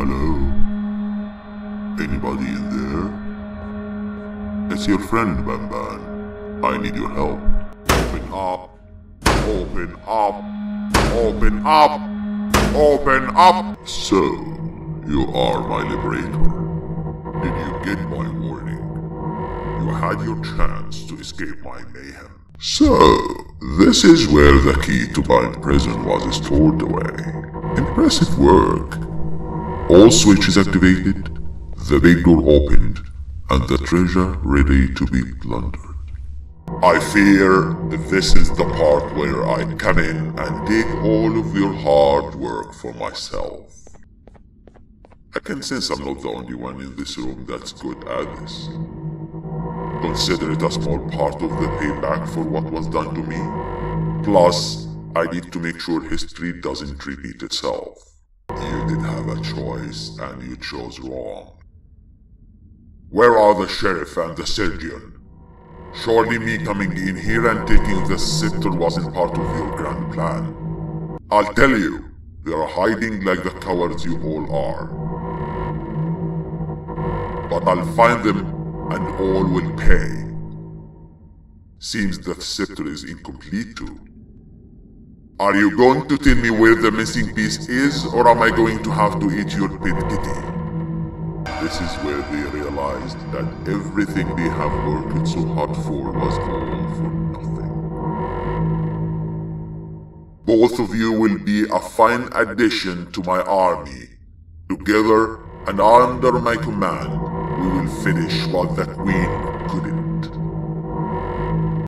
Hello? Anybody in there? It's your friend, Banban. I need your help. Open up! Open up! Open up! Open up! So, you are my liberator. Did you get my warning? You had your chance to escape my mayhem. So, this is where the key to Bind Prison was stored away. Impressive work. All switches activated, the big door opened, and the treasure ready to be plundered. I fear this is the part where I come in and take all of your hard work for myself. I can sense I'm not the only one in this room that's good at this. Consider it a small part of the payback for what was done to me. Plus, I need to make sure history doesn't repeat itself. You did have a choice, and you chose wrong. Where are the sheriff and the surgeon? Surely me coming in here and taking the scepter wasn't part of your grand plan. I'll tell you, they are hiding like the cowards you all are. But I'll find them, and all will pay. Seems the scepter is incomplete too. Are you going to tell me where the missing piece is, or am I going to have to eat your pet kitty? This is where they realized that everything they have worked so hard for was all for nothing. Both of you will be a fine addition to my army. Together and under my command, we will finish what the Queen couldn't.